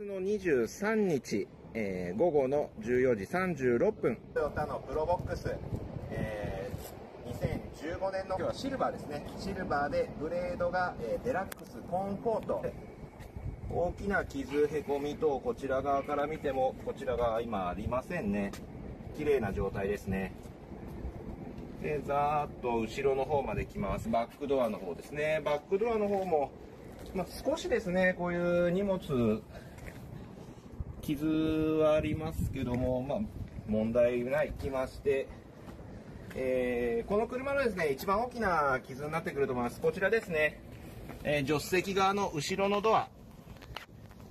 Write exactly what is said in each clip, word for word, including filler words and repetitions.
しちがつのにじゅうさんにち、えー、午後のじゅうよじさんじゅうろっぷん、トヨタのプロボックス、えー、にせんじゅうごねんの今日はシルバーですね。シルバーでブレードが、えー、デラックスコーンコート、大きな傷、へこみ等、こちら側から見てもこちら側今ありませんね。綺麗な状態ですね。で、ざーっと後ろの方まで来ます。バックドアの方ですね。バックドアの方も、まあ、少しですね、こういう荷物、傷はありますけども、まあ、問題ない。来まして、えー、この車のですね、一番大きな傷になってくると思います。こちらですね、えー、助手席側の後ろのドア。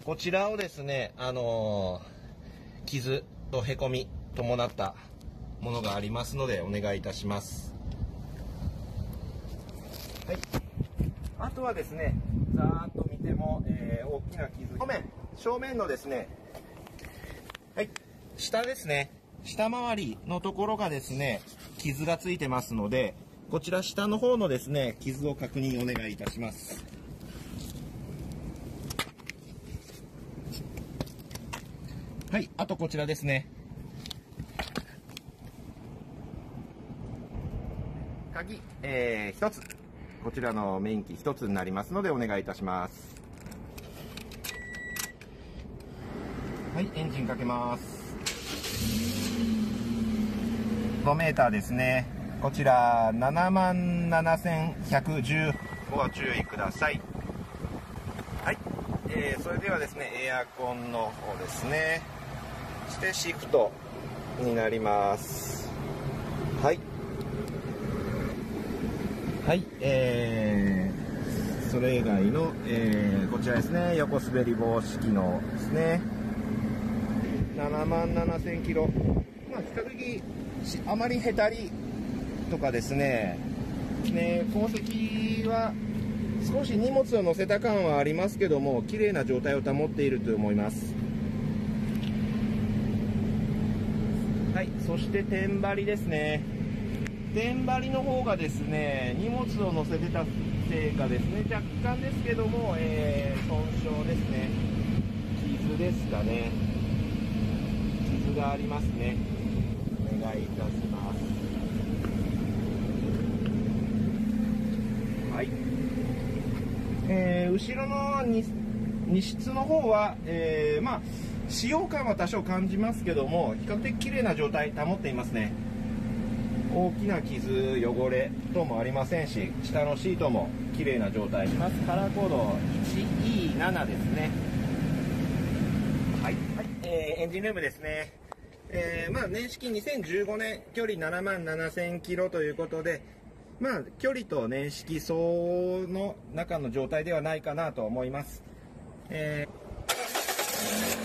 こちらをですね、あのー、傷とへこみ伴ったものがありますのでお願いいたします。はい。あとはですね、ざーっと見ても、えー、大きな傷。正面、正面のですね、はい、下ですね、下回りのところがですね、傷がついてますので、こちら下の方のですね、傷を確認お願いいたします。はい、あとこちらですね。鍵、えー、ひとつ、こちらのメインキーひとつになりますのでお願いいたします。はい、エンジンかけます。ごメーターですね。こちらななまんななせんひゃくじゅう、ご注意ください。はい、えー、それではですね、エアコンの方ですね、そしてシフトになります。はいはい、えー、それ以外の、えー、こちらですね、横滑り防止機能ですね。ななまんななせんキロ、まあ、比較的あまりへたりとかですね、ね、後席は少し荷物を乗せた感はありますけども、綺麗な状態を保っていると思います。はい、そして天張りですね。天張りの方がですね、荷物を載せてたせいかですね、若干ですけども、えー、損傷ですね、傷ですかね、傷がありますね。お願いいたします。はい、えー、後ろの荷室の方は、えー、まあ使用感は多少感じますけども、比較的綺麗な状態保っていますね。大きな傷、汚れ等もありませんし、下のシートも綺麗な状態。まずカラーコード いちイーなな ですね。はい、はい、えー、エンジンルームですね。えー、まあ年式にせんじゅうごねん、距離ななまんななせんキロということで、まあ距離と年式相応の中の状態ではないかなと思います。えー